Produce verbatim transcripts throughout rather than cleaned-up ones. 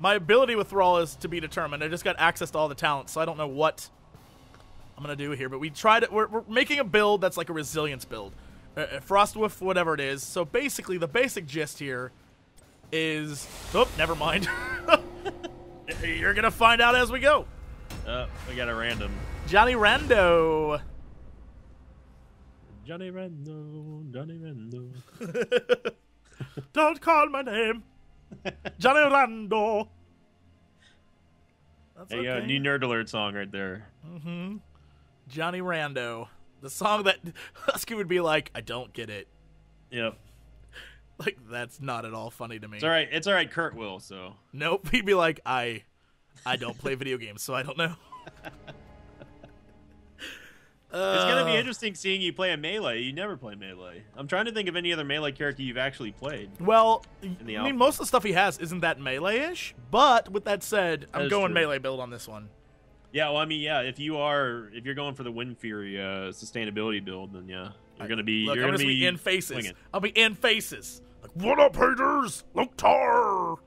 My ability with Thrall is to be determined. I just got access to all the talents, so I don't know what I'm going to do here. But we tried it. We're, we're making a build that's like a resilience build. Uh, Frostwolf, whatever it is. So basically, the basic gist here is... Oh, never mind. You're going to find out as we go. Uh, we got a random. Johnny Rando. Johnny Rando, Johnny Rando. Don't call my name. Johnny Rando. That's hey, okay. Yo, new Nerd Alert song right there. Mm-hmm. Johnny Rando. The song that Husky would be like, I don't get it. Yep. Like, that's not at all funny to me. It's all right. It's all right. Kurt will, so. Nope. He'd be like, I, I don't play video games, so I don't know. Uh, it's going to be interesting seeing you play a Melee. You never play Melee. I'm trying to think of any other Melee character you've actually played. Well, I mean, most of the stuff he has isn't that Melee-ish, but with that said, that I'm going true. Melee build on this one. Yeah, well, I mean, yeah, if you are, if you're going for the Wind Fury uh, sustainability build, then yeah, you're going to be, Look, you're going to be, be in faces. Swinging. I'll be in faces. Like, what up, haters? Lok'tar!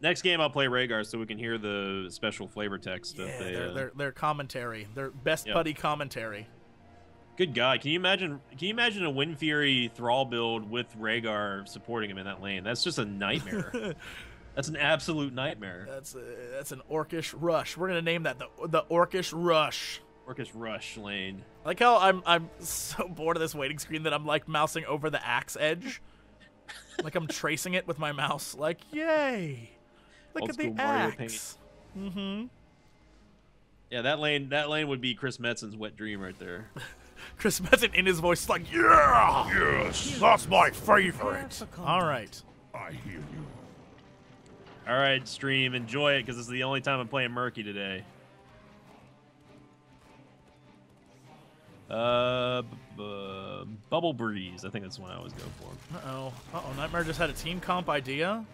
Next game, I'll play Rehgar so we can hear the special flavor text. Yeah, of the, their, uh, their, their commentary, their best yep. buddy commentary. Good God, can you imagine? Can you imagine a Wind Fury Thrall build with Rehgar supporting him in that lane? That's just a nightmare. That's an absolute nightmare. That's a, that's an Orcish Rush. We're gonna name that the the Orcish Rush. Orcish Rush lane. I like how I'm I'm so bored of this waiting screen that I'm like mousing over the axe edge, like I'm tracing it with my mouse. Like yay. Look at the axe. Mm-hmm. Yeah, that lane, that lane would be Chris Metzen's wet dream right there. Chris Metzen in his voice, like, yeah, yes, that's my favorite. All right, I hear you. All right, stream, enjoy it because this is the only time I'm playing Murky today. Uh, uh, Bubble Breeze, I think that's the one I always go for. Uh oh, uh oh, Nightmare just had a team comp idea.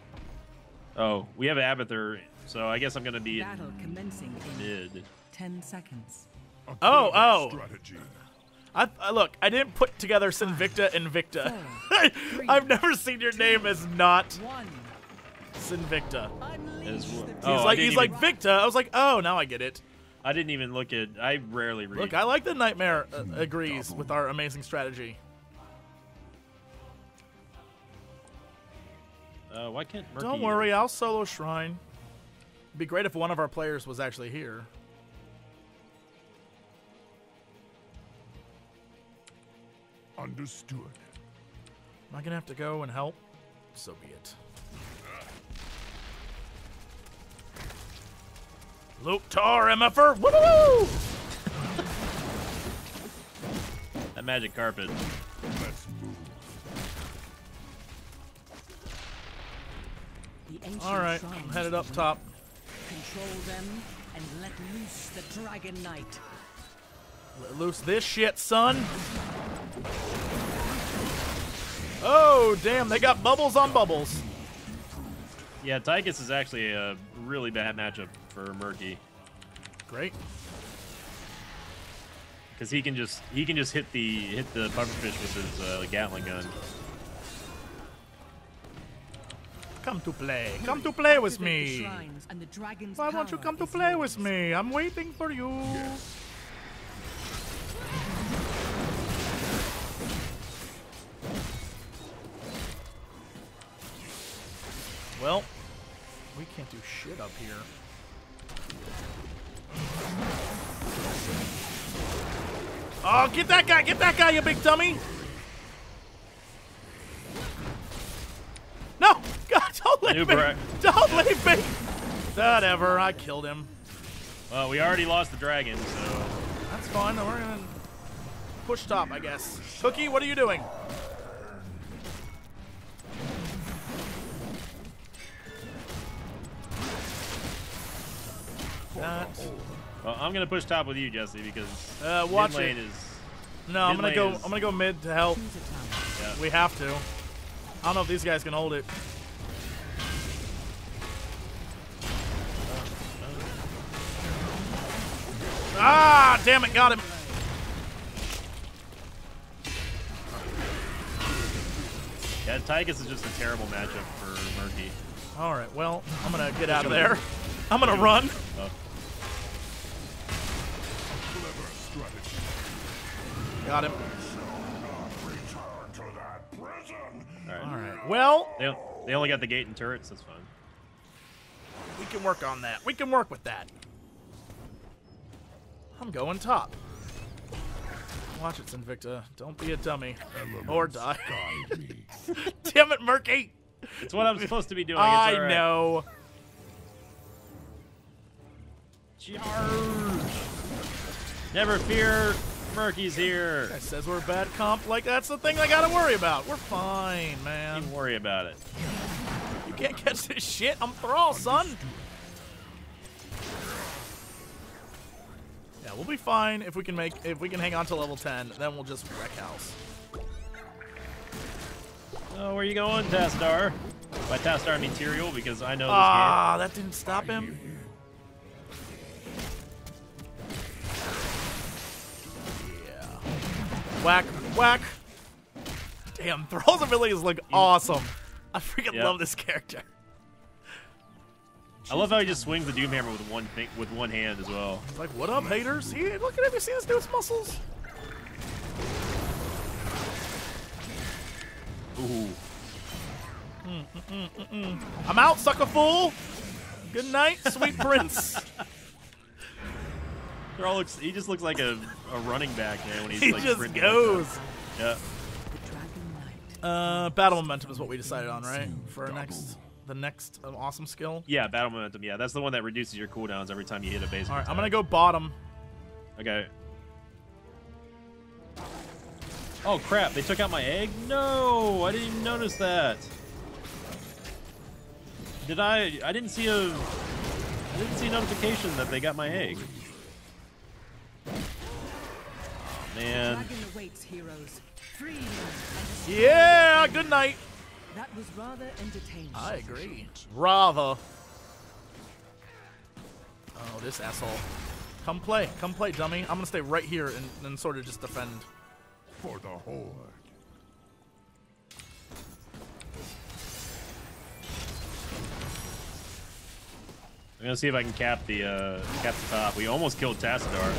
Oh, we have Abathur, so I guess I'm gonna be Battle in commencing mid. In ten seconds. Oh, oh! Strategy. I, I look. I didn't put together Sinvicta and Victa. Four, three, I've never seen your two, name as not one. Sinvicta. As well. He's oh, like he's even, like Victa. I was like, oh, now I get it. I didn't even look at. I rarely read. Look, I like that Nightmare uh, agrees Double. with our amazing strategy. Uh, why can't Murky Don't worry, I'll solo Shrine. It'd be great if one of our players was actually here. Understood. Am I gonna have to go and help? So be it. Lok'tar, M F R! Woo-hoo! That magic carpet. Let's move. All right, I'm headed up top. Control them and let loose the Dragon Knight. Let loose this shit, son. Oh, damn, they got bubbles on bubbles. Yeah, Tychus is actually a really bad matchup for Murky. Great. Because he can just he can just hit the hit the pufferfish with his uh, Gatling gun. Come to play. Come to play with me. Why won't you come to play with me? I'm waiting for you. Yes. Well, we can't do shit up here. Oh, get that guy. Get that guy, you big dummy. No! God, don't leave me! Don't leave me! Whatever, I killed him. Well, we already lost the dragon, so... That's fine, we're gonna push top, I guess. Cookie, what are you doing? Not... Well, I'm gonna push top with you, Jesse, because uh, watch mid lane it. is... No, I'm gonna go. Is... I'm gonna go mid to help. Yeah. We have to. I don't know if these guys can hold it. Ah, damn it, got him. Yeah, Tychus is just a terrible matchup for Murky. All right, well, I'm going to get out of there. I'm going to run. Got him. All right. All right. Well, they, they only got the gate and turrets. That's fine. We can work on that. We can work with that. I'm going top. Watch it, Sinvicta. Don't be a dummy Elements or die. Damn it, Murky. It's what I'm supposed to be doing. I it's all right. know. Charge. Never fear. Murky's here. That says we're a bad comp. Like, that's the thing I gotta worry about. We're fine, man. Don't worry about it. You can't catch this shit. I'm Thrall, son. Yeah, we'll be fine if we can make if we can hang on to level ten. Then we'll just wreck house. Oh, where you going, Tassadar? By Tassadar, I mean Tyrael, because I know this ah, game. Ah, that didn't stop him. Whack, whack. Damn, Thrall's abilities look awesome. I freaking yep. love this character. I love how he just swings the Doomhammer with one thing, with one hand as well. It's like, what up, haters? He, look at him, you see this dude's muscles? Ooh. Mm, mm, mm, mm, mm. I'm out, sucker fool. Good night, sweet prince. Thrall looks, he just looks like a, a running back, man, when he's he like just goes. Like yeah. Uh, battle momentum is what we decided on, right? For our next, the next um, awesome skill. Yeah, battle momentum. Yeah, that's the one that reduces your cooldowns every time you hit a base. All right, attack. I'm gonna go bottom. Okay. Oh crap! They took out my egg. No, I didn't even notice that. Did I? I didn't see a. I didn't see a notification that they got my egg. Man. Yeah, good night. That was rather entertaining. I agree. Rather. Oh, this asshole. Come play. Come play, dummy. I'm going to stay right here and, and sort of just defend. For the Horde. I'm going to see if I can cap the, uh, cap the top. We almost killed Tassadar.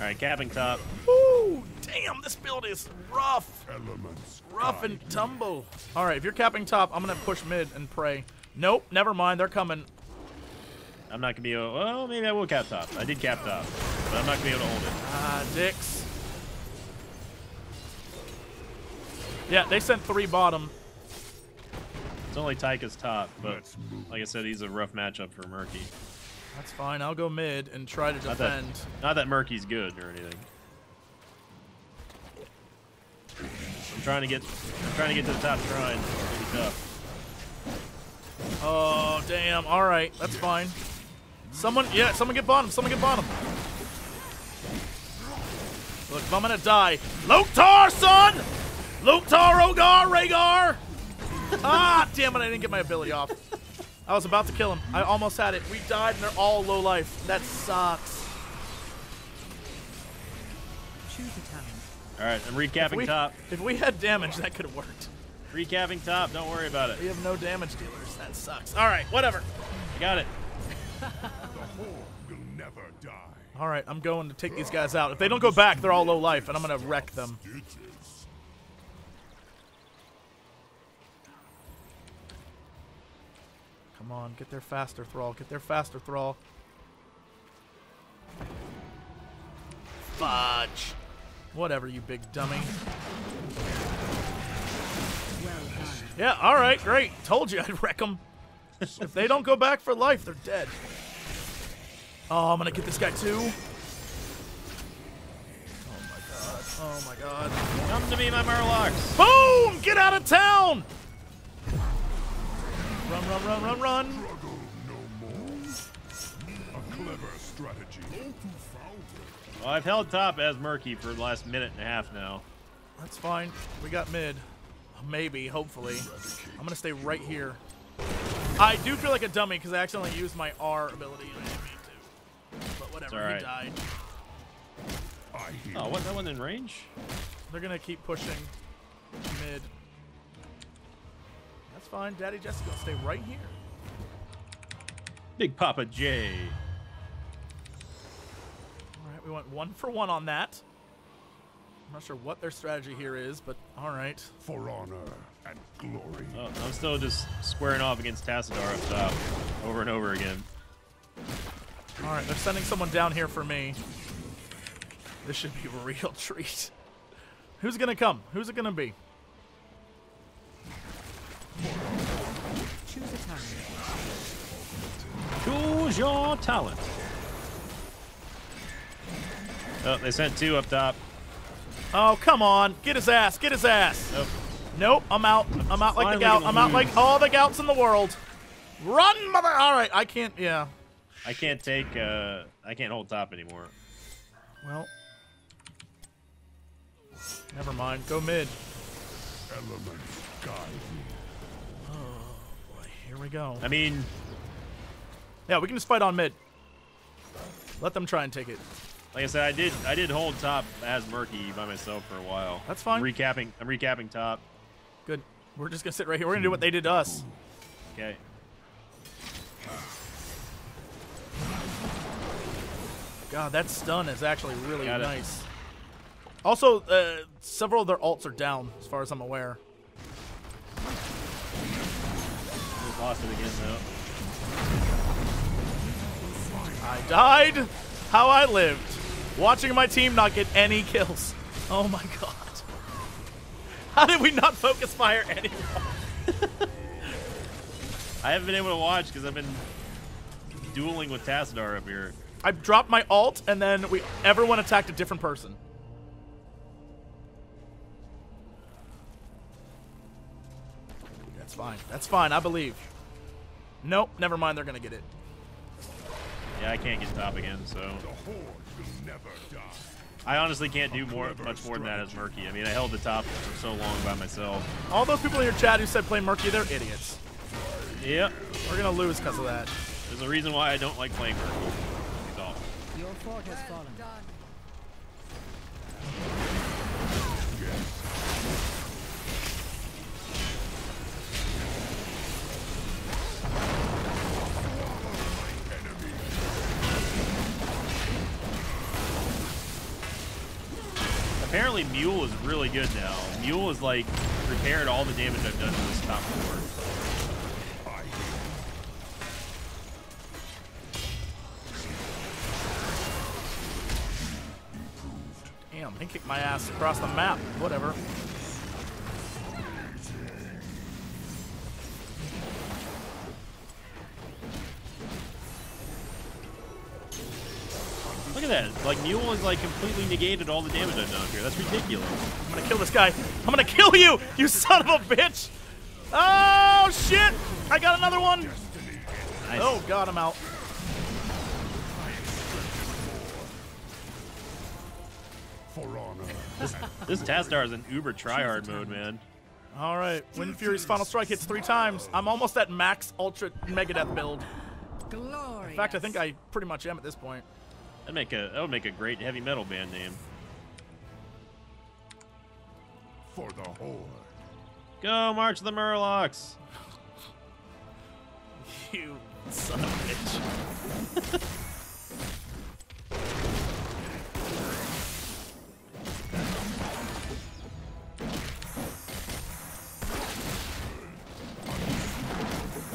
All right, capping top. Woo! Damn, this build is rough. Elements rough and tumble. All right, if you're capping top, I'm going to push mid and pray. Nope, never mind. They're coming. I'm not going to be able... Well, maybe I will cap top. I did cap top, but I'm not going to be able to hold it. Ah, dicks. Yeah, they sent three bottom. It's only Tychus top, but like I said, he's a rough matchup for Murky. That's fine. I'll go mid and try to defend. Not that, not that Murky's good or anything. I'm trying to get, I'm trying to get to the top shrine. It's pretty tough. Oh damn! All right, that's fine. Someone, yeah, someone get bottom. Someone get bottom. Look, if I'm gonna die, Lok'tar, son! Lok'tar, Ogar, Rehgar! Ah, damn it! I didn't get my ability off. I was about to kill him. I almost had it. We died and they're all low life. That sucks. Choose a time. Alright, I'm recapping if we, top. If we had damage, that could have worked. Recapping top, don't worry about it. We have no damage dealers. That sucks. Alright, whatever. I got it. The Horde will never die. Alright, I'm going to take these guys out. If they don't go back, they're all low life, and I'm going to wreck them. Come on, get there faster, Thrall. Get there faster, Thrall. Fudge. Whatever, you big dummy. Yeah, all right, great. Told you I'd wreck them. If they don't go back for life, they're dead. Oh, I'm going to get this guy, too. Oh, my God. Oh, my God. Come to me, my Murlocs. Boom! Get out of town! Run, run, run, run, run. Struggle no more. A clever strategy. Well, I've held top as Murky for the last minute and a half now. That's fine. We got mid. Maybe, hopefully. I'm going to stay right here. I do feel like a dummy because I accidentally used my R ability. And I didn't mean to. But whatever, right. He died. Oh, wasn't that one in range? They're going to keep pushing mid. That's fine. Daddy Jesse gonna stay right here. Big Papa J. All right, we went one for one on that. I'm not sure what their strategy here is, but all right. For honor and glory. Oh, I'm still just squaring off against Tassadar up top over and over again. All right, they're sending someone down here for me. This should be a real treat. Who's going to come? Who's it going to be? Choose a talent. Choose your talent. Oh, they sent two up top. Oh, come on. Get his ass. Get his ass. Nope. Nope. I'm out. I'm out like Finally the gout. I'm lose. out like all the gouts in the world. Run, mother. All right. I can't. Yeah. I can't take. Uh, I can't hold top anymore. Well. Never mind. Go mid. Elements guide me. Oh, boy. Here we go. I mean. Yeah, we can just fight on mid. Let them try and take it. Like I said, I did I did hold top as Murky by myself for a while. That's fine. I'm recapping I'm recapping top. Good. We're just gonna sit right here. We're gonna do what they did to us. Okay. God, that stun is actually really Got nice. It. Also, uh, several of their alts are down, as far as I'm aware. We lost it again, though. I died. How I lived. Watching my team not get any kills. Oh my god. How did we not focus fire anyone? I haven't been able to watch because I've been dueling with Tassadar up here. I dropped my ult and then we everyone attacked a different person. That's fine. That's fine. I believe. Nope. Never mind. They're going to get it. Yeah, I can't get top again, so. I honestly can't do more, much more than that as Murky. I mean, I held the top for so long by myself. All those people in your chat who said play Murky, they're idiots. Yep. We're going to lose because of that. There's a reason why I don't like playing Murky. It's awful. Your fort has fallen. Apparently Mule is really good now. Mule is like repaired all the damage I've done to this top four. Damn, they kicked my ass across the map. Whatever. Look at that. Like, Mule has, like, completely negated all the damage I've done here. That's ridiculous. I'm gonna kill this guy. I'm gonna kill you, you son of a bitch! Oh, shit! I got another one! Nice. Oh, God, I'm out. This, this Tassadar is in uber tryhard mode, man. Alright, Wind Fury's Final Strike hits three times. I'm almost at max Ultra Megadeth build. Glorious. In fact, I think I pretty much am at this point. That'd make a, that would make a great heavy metal band name. For the Horde. Go march the Murlocs. You son of a bitch.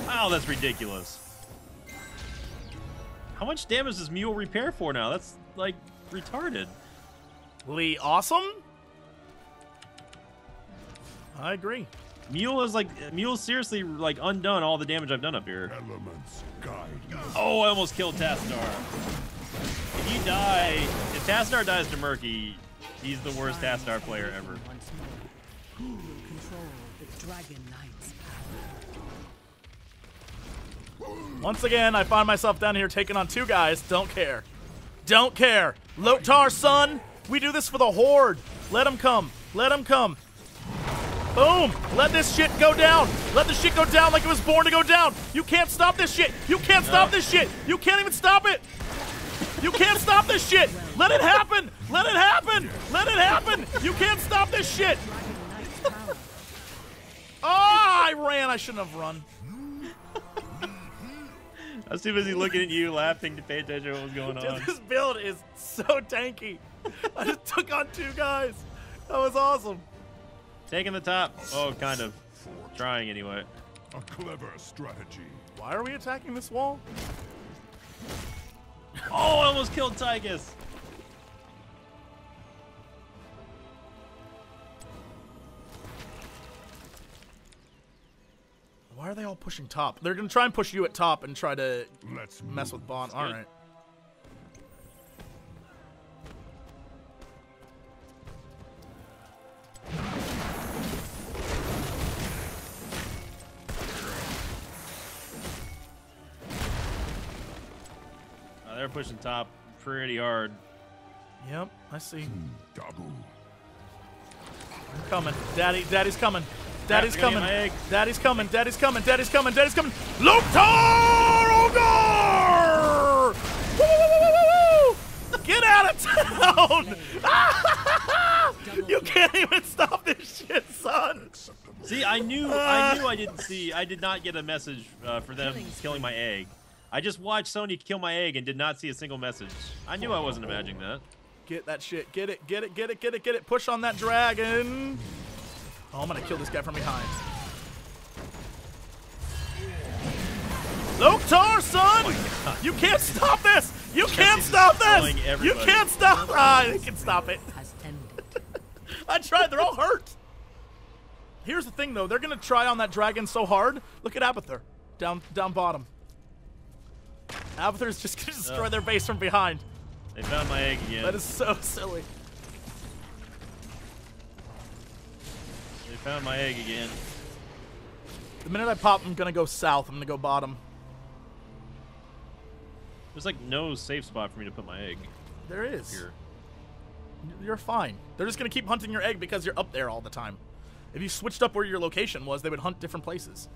Wow, that's ridiculous. How much damage does Mule repair for now? That's, like, retarded. Lee, awesome? I agree. Mule is, like, Mule's seriously, like, undone all the damage I've done up here. Elements guide us. Oh, I almost killed Tassadar. If you die, if Tassadar dies to Murky, he's the worst Tassadar player ever. Control the Dragon Knight's power. Once again, I find myself down here taking on two guys. Don't care. Don't care. Lothar, son, we do this for the Horde. Let them come. Let them come. Boom. Let this shit go down. Let this shit go down like it was born to go down. You can't stop this shit. You can't stop this shit. You can't even stop it. You can't stop this shit. Let it happen. Let it happen. Let it happen. You can't stop this shit. Oh, I ran. I shouldn't have run. I was too busy looking at you, laughing to pay attention to what was going on. This build is so tanky. I just took on two guys. That was awesome. Taking the top. Oh, kind of. Trying anyway. A clever strategy. Why are we attacking this wall? Oh, I almost killed Tychus. Why are they all pushing top? They're gonna try and push you at top and try to Let's mess move. with Bond. All right. Uh, they're pushing top pretty hard. Yep, I see. Double. I'm coming, Daddy. Daddy's coming. Daddy's coming. Daddy's coming. Daddy's coming. Daddy's coming. Daddy's coming. Lok'tar! Ogar! Woo, woo, woo, woo, woo. Get out of town! You can't even stop this shit, son. See, I knew, I knew, I didn't see, I did not get a message uh, for them killing my egg. I just watched Sony kill my egg and did not see a single message. I knew I wasn't imagining that. Get that shit. Get it. Get it. Get it. Get it. Get it. Push on that dragon. Oh, I'm gonna kill this guy from behind. Lok'tar, son! Oh, you can't stop this! You can't stop this! You can't stop! Ah, they can stop it. I tried, they're all hurt. Here's the thing, though. They're gonna try on that dragon so hard. Look at Abathur, down, down bottom. Abathur's just gonna destroy oh. their base from behind. They found my egg again. That is so silly. Found my egg again. The minute I pop, I'm gonna go south. I'm gonna go bottom. There's like no safe spot for me to put my egg. There is. Here. You're fine. They're just gonna keep hunting your egg because you're up there all the time. If you switched up where your location was, they would hunt different places.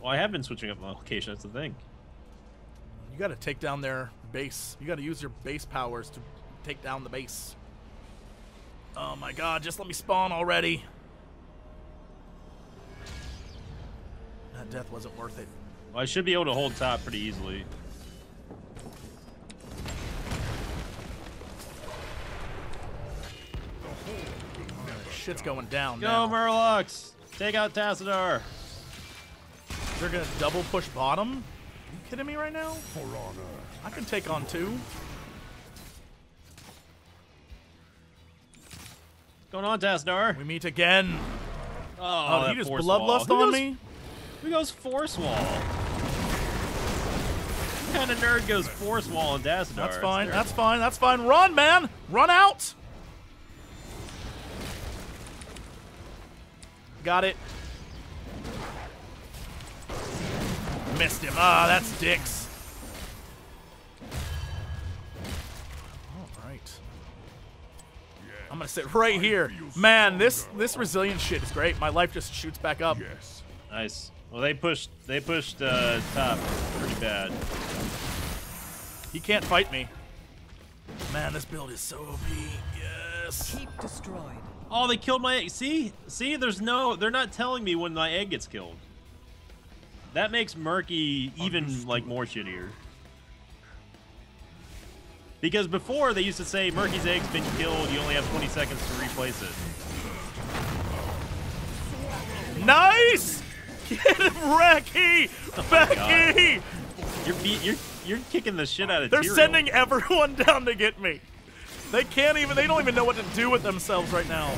Well, I have been switching up my location. That's the thing. You gotta take down their base. You gotta use your base powers to take down the base. Oh my god, just let me spawn already. That death wasn't worth it. Well, I should be able to hold top pretty easily. Oh, shit's going down. Go now. Murlocs! Take out Tassadar. They're gonna double push bottom? Are you kidding me right now? For honor. I can take on two. What's going on, Tassadar? We meet again. Oh, oh that he just bloodlust on me. Who goes Force Wall? What kind of nerd goes Force Wall in Tassadar? That's fine, that's fine, that's fine. Run, man! Run out! Got it. Missed him. Ah, that's dicks. All right. I'm gonna sit right here. Man, this, this resilient shit is great. My life just shoots back up. Yes. Nice. Well, they pushed. They pushed uh, top pretty bad. He can't fight me. Man, this build is so O P. Yes. Keep destroyed. Oh, they killed my egg. See, see. There's no. They're not telling me when my egg gets killed. That makes Murky even Understood. like more shittier. Because before they used to say Murky's egg's been killed. You only have twenty seconds to replace it. Nice. Get him, Recky! Oh Becky! You're, you're, you're kicking the shit out of They're Tyrael. Sending everyone down to get me. They can't even, they don't even know what to do with themselves right now.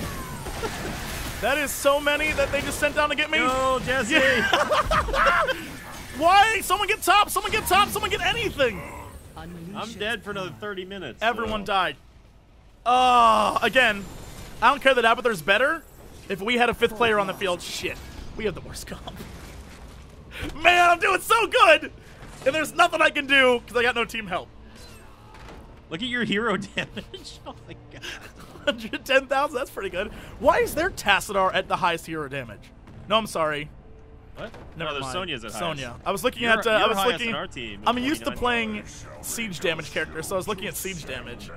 That is so many that they just sent down to get me. No, Jesse! Yeah. Why? Someone get top, someone get top, someone get anything! I'm dead for another thirty minutes. Everyone so. died. Uh, again, I don't care that Abathur's better. If we had a fifth player on the field, shit. We have the worst comp. Man, I'm doing so good! And there's nothing I can do because I got no team help. Look at your hero damage. Oh my god. one hundred ten thousand, that's pretty good. Why is their Tassadar at the highest hero damage? No, I'm sorry. What? Never no, mind. Sonya's at Sonya. Highest. I was looking you're, at. Uh, I was looking. Our team I'm used to playing siege damage characters, so I was looking at siege damage.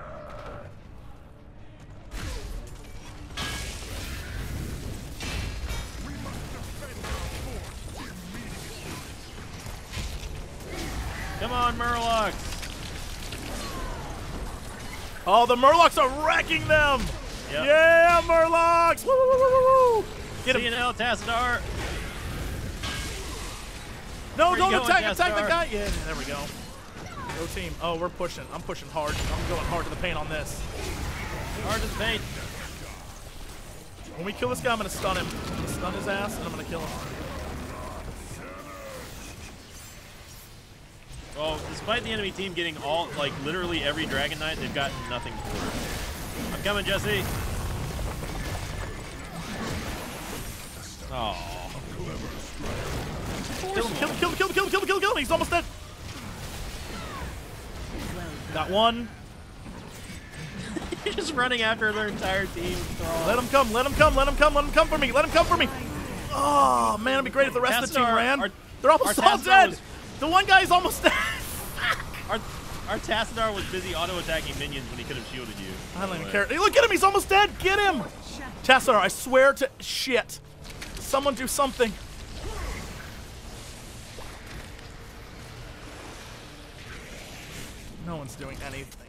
Come on, Murlocs. Oh, the Murlocs are wrecking them! Yep. Yeah, Murlocs! Woo, woo, woo, woo, woo. Get him. See you now, Tassadar. No, Where don't going, attack, Tassadar? attack the guy! Yeah, there we go. Go team. Oh, we're pushing. I'm pushing hard. I'm going hard to the paint on this. Hard to the paint. When we kill this guy, I'm going to stun him. I'm going to stun his ass, and I'm going to kill him. Well, despite the enemy team getting all, like, literally every Dragon Knight, they've got nothing for it. I'm coming, Jesse. Oh, kill him, kill him, kill him, kill him, kill him, kill him, kill him. He's almost dead. Got one. You're just running after their entire team. Thrall. Let him come, let him come, let him come, let him come for me, let him come for me. Oh, man, it'd be great if the rest Tassadar, of the team ran. Our, They're almost all dead. The one guy's almost dead. our, our Tassadar was busy auto-attacking minions when he could have shielded you. I don't even care. Hey, look at him. He's almost dead. Get him. Tassadar, I swear to shit. Someone do something. No one's doing anything.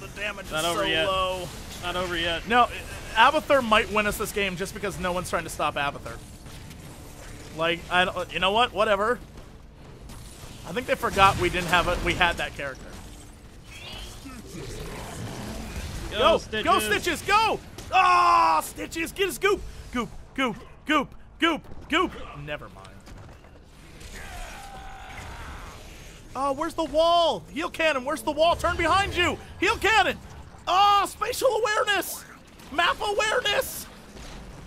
The damage Not is over so yet. low. Not over yet. No, Abathur might win us this game just because no one's trying to stop Abathur. Like, I don't, you know what? Whatever. I think they forgot we didn't have it. We had that character. Go, go Stitches, go! Stitches, go. Ah, oh, Stitches, get his goop, goop, goop, goop, goop, goop. Never mind. Oh, where's the wall? Heal Cannon, where's the wall? Turn behind you. Heal Cannon. Ah, oh, spatial awareness, map awareness,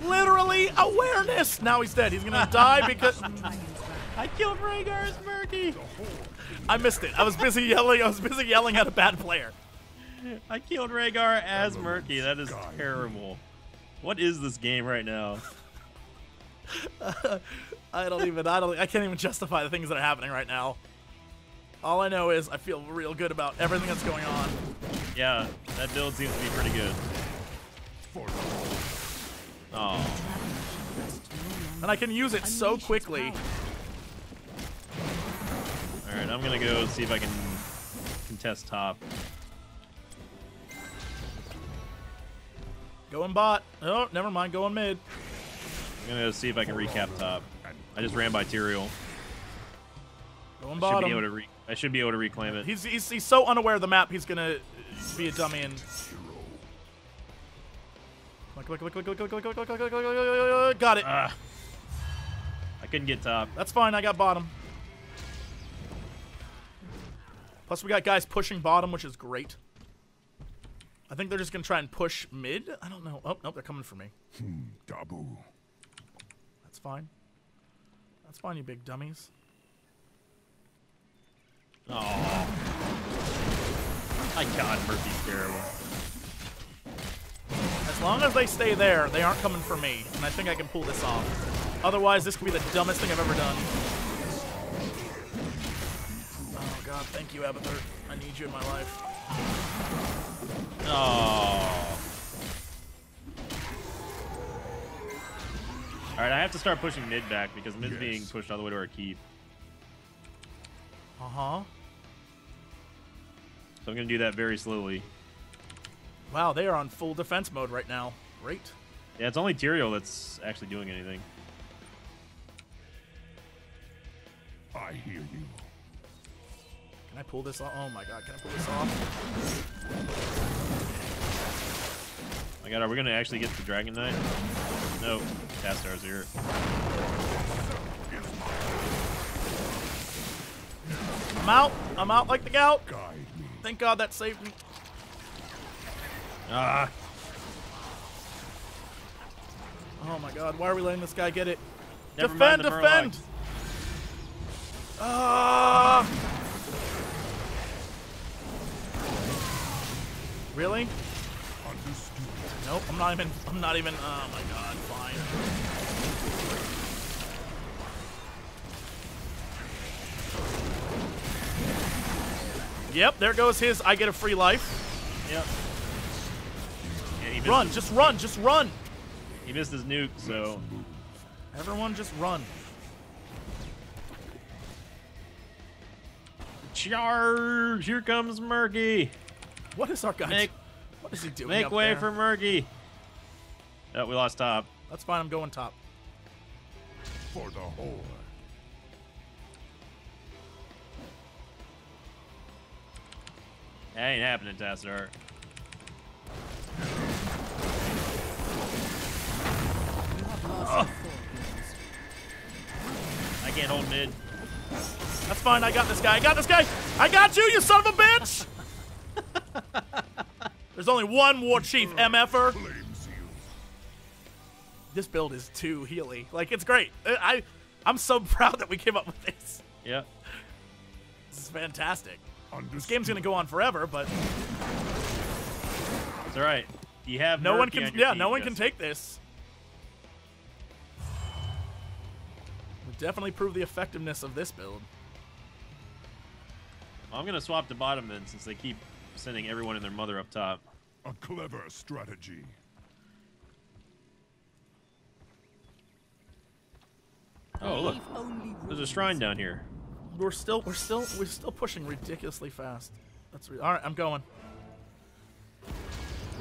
literally awareness. Now he's dead. He's gonna die because. I killed Rehgar's Murky. I missed it. I was busy yelling. I was busy yelling at a bad player. I killed Rehgar as Murky. That is God. terrible. What is this game right now? uh, I don't even. I don't. I can't even justify the things that are happening right now. All I know is I feel real good about everything that's going on. Yeah, that build seems to be pretty good. Oh. And I can use it so quickly. Alright, I'm gonna go see if I can contest top. Going bot. Oh, never mind. Going mid. I'm gonna go see if I can recap top. I just ran by Tyrael. Going bottom. I should be able to re I should be able to reclaim it. He's, he's he's so unaware of the map. He's gonna be a dummy and. Click, click, click, click, click, click, click, click, click, click, click, click. Got it. Uh, I couldn't get top. That's fine. I got bottom. Plus, we got guys pushing bottom, which is great. I think they're just going to try and push mid. I don't know. Oh, nope, they're coming for me. Hmm, Dabu. That's fine. That's fine, you big dummies. Oh. My God, Murphy's terrible. As long as they stay there, they aren't coming for me, and I think I can pull this off. Otherwise, this could be the dumbest thing I've ever done. God, thank you, Abathur. I need you in my life. Oh. Alright, I have to start pushing mid back because mid's yes. being pushed all the way to our keep. Uh-huh. So I'm going to do that very slowly. Wow, they are on full defense mode right now. Great. Yeah, it's only Tyrael that's actually doing anything. I hear you. Can I pull this off? Oh my God, can I pull this off? My God, are we gonna actually get the Dragon Knight? No, Tassadar's here. I'm out, I'm out like the gout. Thank God that saved me. Ah. Oh my God, why are we letting this guy get it? Never defend, defend! Ah! Uh, Really? Nope. I'm not even. I'm not even. Oh my God! Fine. Yep. There goes his. I get a free life. Yep. And he missed run! Just run! Just run! He missed his nuke, so everyone just run. Charge! Here comes Murky. What is our guy? Make, what is he doing? Make up way there? for Murky. Oh, we lost top. That's fine. I'm going top. For the whole. That ain't happening, Tassadar. Oh. I can't hold mid. That's fine. I got this guy. I got this guy. I got you, you son of a bitch. There's only one war chief M F-er. This build is too healy. Like, it's great. I, I'm so proud that we came up with this. Yeah. This is fantastic. Understood. This game's gonna go on forever, but it's all right. You have no one can. On yeah, team, no one Justin. can take this. We definitely proved the effectiveness of this build. I'm gonna swap to bottom end since they keep sending everyone and their mother up top. A clever strategy. Oh look, there's a shrine down here. We're still, we're still, we're still pushing ridiculously fast. That's re all right. I'm going.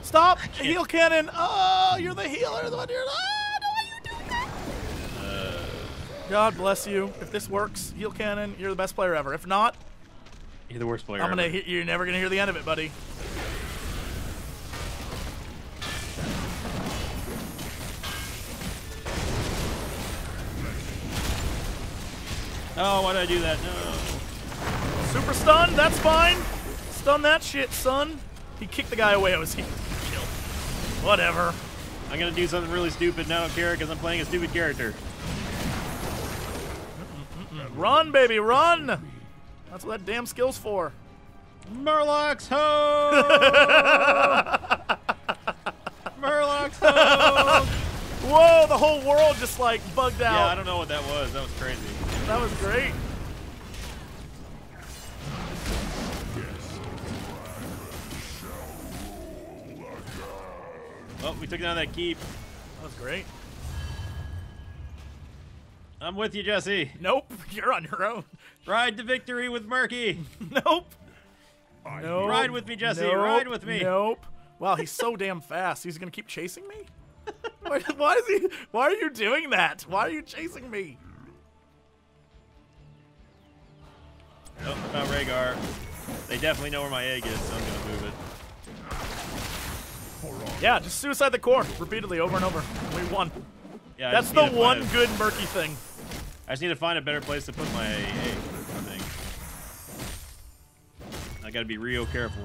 Stop! Heal cannon! Oh, you're the healer. The one you're. Oh, no, you do that. Uh, God bless you. If this works, heal cannon, you're the best player ever. If not, you're the worst player. I'm gonna. Ever. You're never gonna hear the end of it, buddy. Oh, why did I do that? No. Super stun, that's fine. Stun that shit, son. He kicked the guy away. I was he killed. Whatever. I'm gonna do something really stupid, and I don't care because I'm playing a stupid character. Mm-mm, mm-mm. Run, baby, run! That's what that damn skill's for. Murlocs ho! Murlocs ho! Whoa, the whole world just like bugged out. Yeah, I don't know what that was. That was crazy. That was great. Oh, we took down that keep. That was great. I'm with you, Jesse. Nope, you're on your own. Ride to victory with Murky. Nope. Nope. Ride with me, Jesse. Nope. Ride with me. Nope. Wow, he's so damn fast. He's gonna keep chasing me? Why, why is he? Why are you doing that? Why are you chasing me? Nope, about Rehgar. They definitely know where my egg is, so I'm gonna move it. Yeah, just suicide the core repeatedly over and over. We won. Yeah, that's the one good Murky thing. I just need to find a better place to put my egg, I think. I gotta be real careful.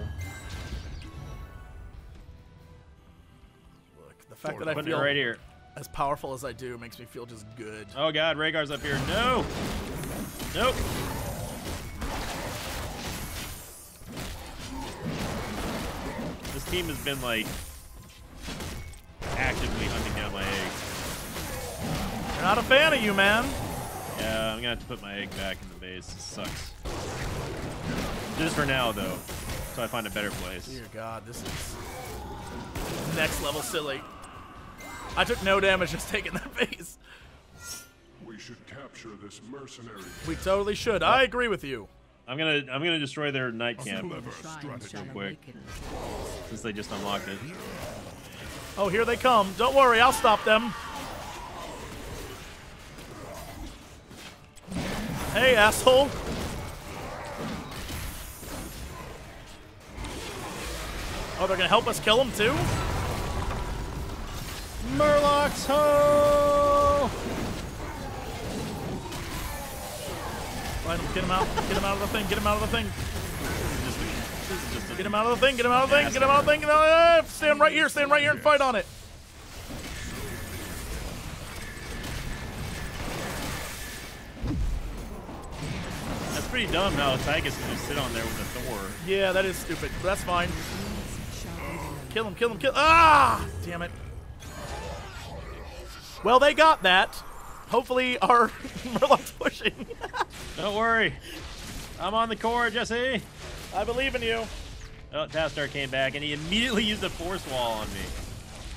Look, the fact that I feel right here as powerful as I do makes me feel just good. Oh god, Rhaegar's up here. No! Nope. This team has been like actively hunting down my eggs. Not a fan of you, man. Yeah, I'm gonna have to put my egg back in the base. It sucks. Just for now, though, so I find a better place. Dear God, this is next level silly. I took no damage just taking that base. We should capture this mercenary. We totally should. Yep. I agree with you. I'm gonna I'm gonna destroy their night camp real quick since they just unlocked it. Oh, here they come! Don't worry, I'll stop them. Hey, asshole! Oh, they're gonna help us kill them too. Murlocs, ho! Get him out. Get him out of the thing. Get him out of the thing. Get him out of the thing. Get him out of the thing. Get him out of the thing. Get him out of the thing. Stand right here. Stand right here and fight on it. That's pretty dumb how Tychus can just sit on there with a Thor. Yeah, that is stupid. But that's fine. Kill him. Kill him. Kill. Ah! Damn it. Well, they got that. Hopefully our Murloc's pushing. Don't worry. I'm on the core, Jesse. I believe in you. Oh, Tassadar came back, and he immediately used a force wall on me.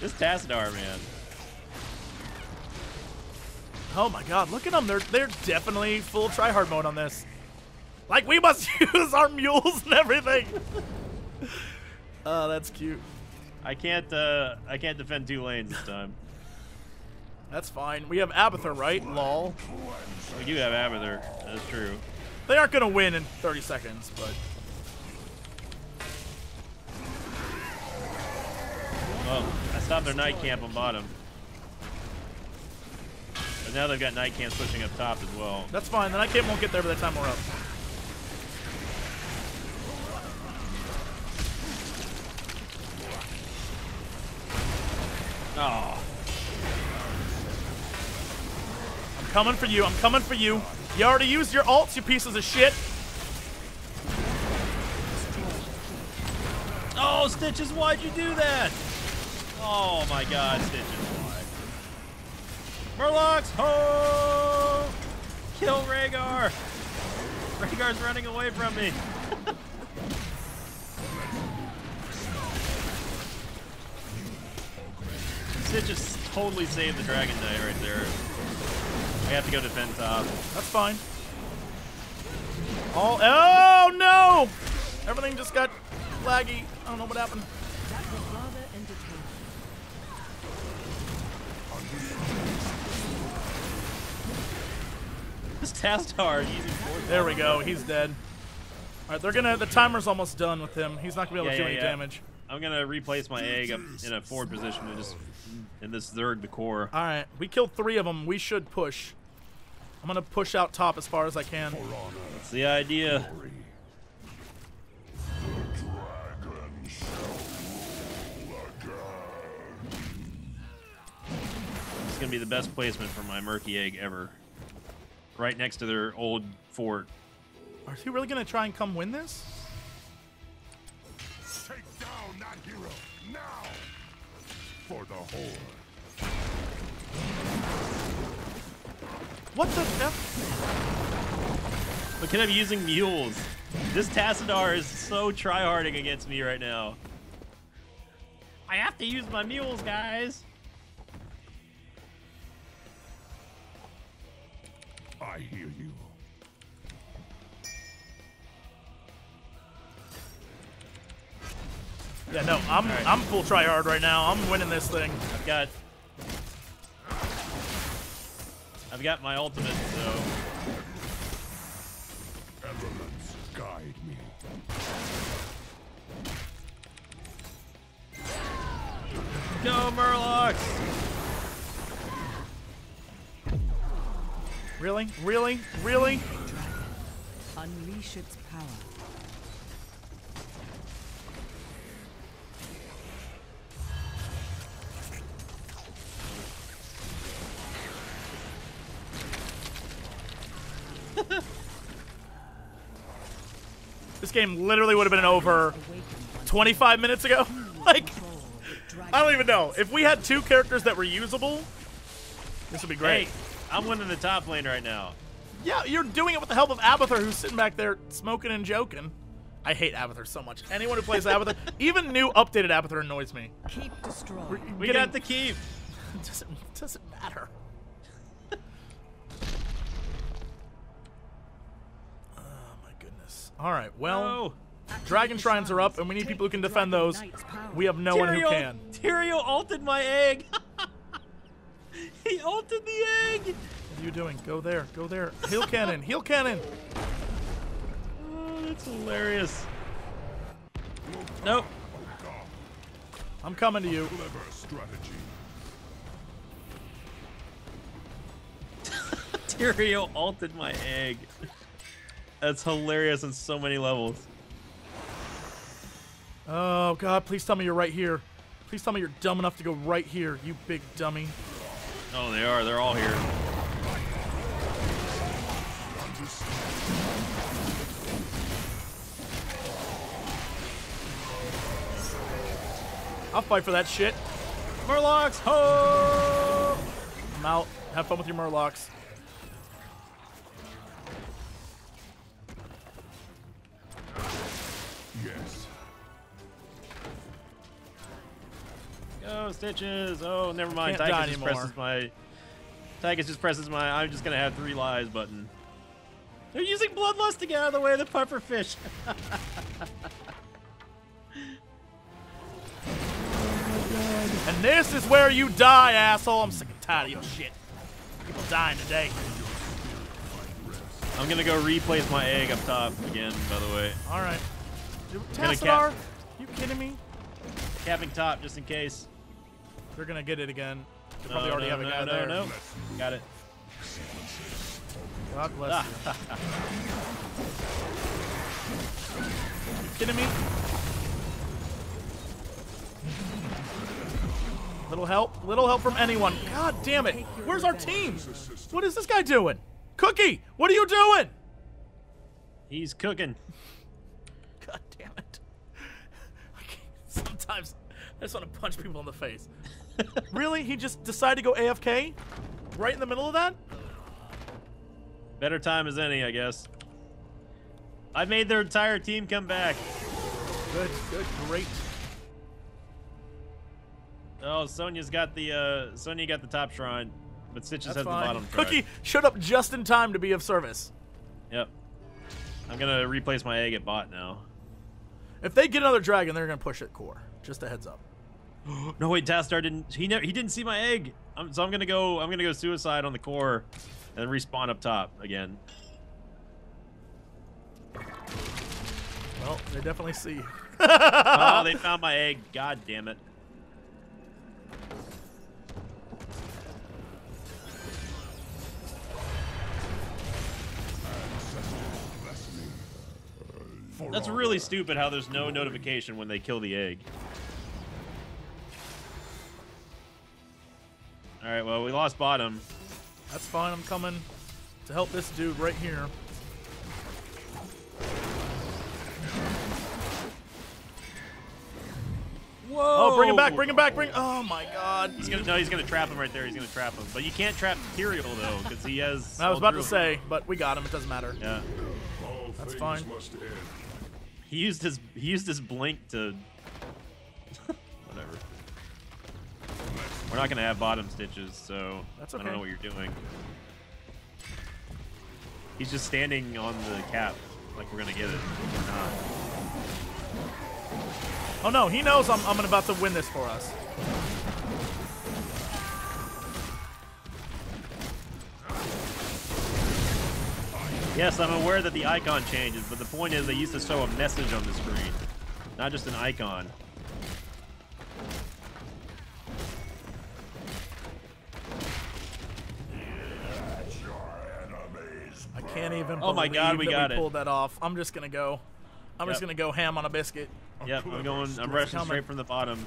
This Tassadar, man. Oh, my God. Look at them. They're, they're definitely full tryhard mode on this. Like, we must use our mules and everything. Oh, that's cute. I can't, uh, I can't defend two lanes this time. That's fine. We have Abathur, right? Lol. We do have Abathur. That's true. They aren't gonna win in thirty seconds, but. Well, I stopped their night camp on bottom. But now they've got night camps pushing up top as well. That's fine. The night camp won't get there by the time we're up. Oh. I'm coming for you. I'm coming for you. You already used your ults, you pieces of shit. Oh, Stitches, why'd you do that? Oh my god, Stitches, why? Murlocs, ho! Kill Rehgar! Rhaegar's running away from me. Stitches totally saved the Dragon Knight right there. We have to go defend top. That's fine. All oh no! Everything just got laggy. I don't know what happened. This Tassadar. There we go. He's dead. All right, they're gonna. The timer's almost done with him. He's not gonna be able yeah, to do yeah, any yeah. damage. I'm gonna replace my egg up in a forward position and just in this third the core. All right, we killed three of them. We should push. I'm gonna push out top as far as I can. That's the idea. It's gonna be the best placement for my Murky egg ever. Right next to their old fort. Are you really gonna try and come win this? Take down that hero now for the horde. What the f? Look at him using mules. This Tassadar is so tryharding against me right now. I have to use my mules, guys. I hear you. Yeah, no, I'm right. I'm full tryhard right now. I'm winning this thing. I've got I've got my ultimate, so Elements guide me. Go Murlocs! Really? Really? Really? Unleash its power. This game literally would have been over twenty-five minutes ago. Like, I don't even know. If we had two characters that were usable, this would be great. Hey, I'm winning the top lane right now. Yeah, you're doing it with the help of Abathur, who's sitting back there smoking and joking. I hate Abathur so much. Anyone who plays Abathur, even new updated Abathur annoys me. Keep destroyed. We got the keep. It doesn't, it doesn't matter. All right, well, no. Dragon Shrines are up, and we need people who can defend those. We have no Tyrael, one who can. Tyrael ulted my egg. He ulted the egg. What are you doing? Go there. Go there. Heal Cannon. Heal Cannon. Oh, that's hilarious. Nope. I'm coming to you. Clever strategy. Tyrael ulted my egg. That's hilarious on so many levels. Oh, God, please tell me you're right here. Please tell me you're dumb enough to go right here, you big dummy. Oh, they are. They're all here. I'll fight for that shit. Murlocs, ho! I'm out. Have fun with your Murlocs. Oh, Stitches. Oh, never mind. Tychus just presses my. Tychus just presses my. I'm just gonna have three lives button. They're using Bloodlust to get out of the way of the pufferfish. Oh and this is where you die, asshole. I'm sick and tired of your shit. People dying today. I'm gonna go replace my egg up top again, by the way. Alright. Tassadar, you kidding me? Capping top just in case. They're gonna get it again. They probably no, already no, have a no, guy no, there. No, no. Got it. God bless you. You kidding me? Little help. Little help from anyone. God damn it. Where's our team? What is this guy doing? Cookie, what are you doing? He's cooking. God damn it. I can't, sometimes I just want to punch people in the face. Really? He just decided to go A F K? Right in the middle of that? Better time as any, I guess. I made their entire team come back. Good, good, great. Oh, Sonya's got the uh, Sonya got the top shrine, but Stitches has the bottom shrine. Cookie showed up just in time to be of service. Yep. I'm gonna replace my egg at bot now. If they get another dragon, they're gonna push it core. Just a heads up. No wait, Tassadar didn't. He never. He didn't see my egg. I'm, so I'm gonna go. I'm gonna go suicide on the core, and then respawn up top again. Well, they definitely see. Oh, they found my egg. God damn it. That's really stupid how there's no notification when they kill the egg. Alright, well, we lost bottom. That's fine, I'm coming to help this dude right here. Whoa! Oh, bring him back, bring him back, bring... Oh, my God. He's gonna, no, he's going to trap him right there. He's going to trap him. But you can't trap Tyrael, though, because he has... I was about to say, but we got him. It doesn't matter. Yeah. That's fine. He used his he used his blink to whatever. We're not gonna have bottom Stitches, so that's okay. I don't know what you're doing. He's just standing on the cap, like we're gonna get it. Nah. Oh no, he knows I'm I'm about to win this for us. Yes, I'm aware that the icon changes, but the point is they used to show a message on the screen, not just an icon. I can't even. Oh my God, we got it! Pulled that off. I'm just gonna go. I'm just gonna go ham on a biscuit. Yep, I'm going. I'm rushing straight from the bottom.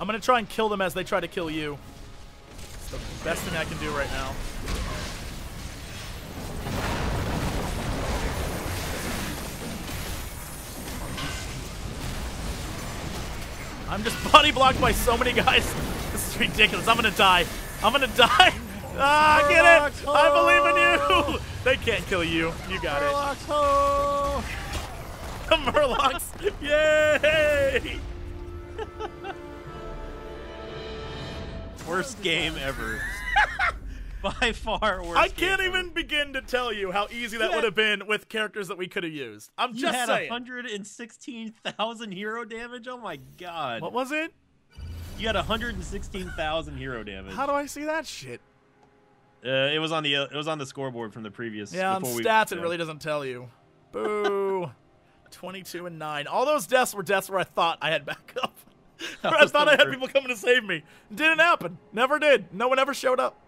I'm gonna try and kill them as they try to kill you. The best thing I can do right now. I'm just body blocked by so many guys. This is ridiculous. I'm gonna die. I'm gonna die. Ah, I get it. I believe in you. They can't kill you. You got it. The Murlocs. Yay. Worst game ever. By far worst. I can't game even ever. begin to tell you how easy that yeah. would have been with characters that we could have used. I'm you just had saying. one hundred sixteen thousand hero damage? Oh my God. What was it? You had one hundred sixteen thousand hero damage. How do I see that shit? Uh, it was on the uh, it was on the scoreboard from the previous. Yeah, on we, stats yeah. it really doesn't tell you. Boo. twenty-two and nine. All those deaths were deaths where I thought I had backup. I thought I had people coming to save me. Didn't happen. Never did. No one ever showed up.